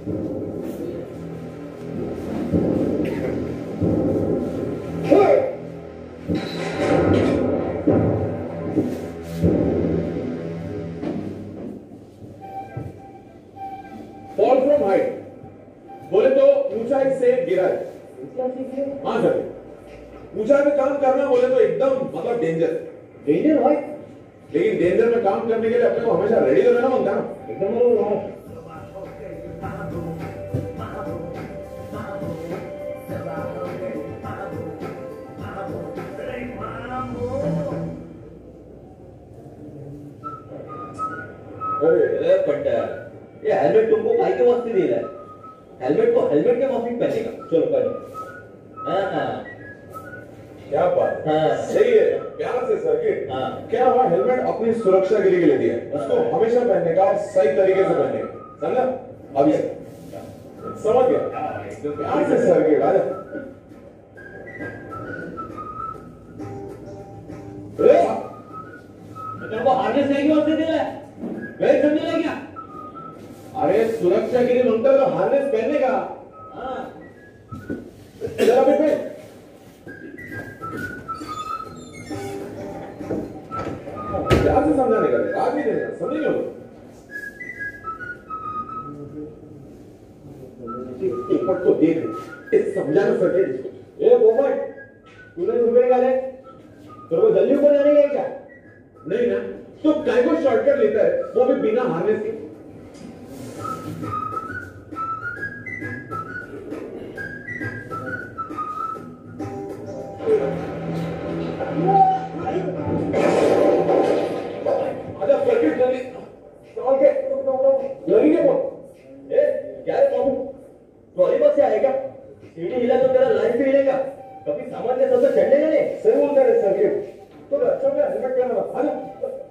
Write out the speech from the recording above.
Fall from height बोले तो ऊंचाई से गिरा है। हाँ सर, ऊंचाई में काम करना बोले तो एकदम मतलब डेंजर भाई, लेकिन डेंजर में काम करने के लिए अपने को हमेशा रेडी रहना होता है ना, एकदम रेडी। अरे पट्टा ये हेलमेट तुमको भाई के वास्ते दे रहा है, हेलमेट को हेलमेट के वास्ते पहनेगा। चलो पहने। हाँ क्या बात, हाँ सही है, प्यार से सर्किट। हाँ क्या हुआ, हेलमेट अपनी सुरक्षा के लिए दिया, उसको हमेशा पहनने का और सही तरीके से पहनने का, समझा? अब ये समझ गया, प्यार से सर्किट। अरे तुमको हार्नेस नहीं वास्ते दे रहा है, समझने लग गया। अरे सुरक्षा के लिए मंगता तो हार्नेस पहनने का। जरा बैठ बैठ। प्यार से समझाने का, राग नहीं देने का, समझ लो। ऊपर तो देख, इस समझाना सके इसको। ए बोमट, तूने सुबह निकाले, तेरे को जल्दी ऊपर जाने का क्या? नहीं ना, तो काय को शॉर्टकट लेता है, वो भी बिना हारने से। अच्छा सर्किट जल्दी चल के लगी क्या? ए क्या है बाबू, ट्रॉली बस से आएगा, सीढ़ी हिला तो तेरा लाइफ भी हिलेगा, कभी सामान्य सबसे चढ़ने का नहीं। सही बोलता है सर्किट, तो अच्छा क्या हेलमेट पहना।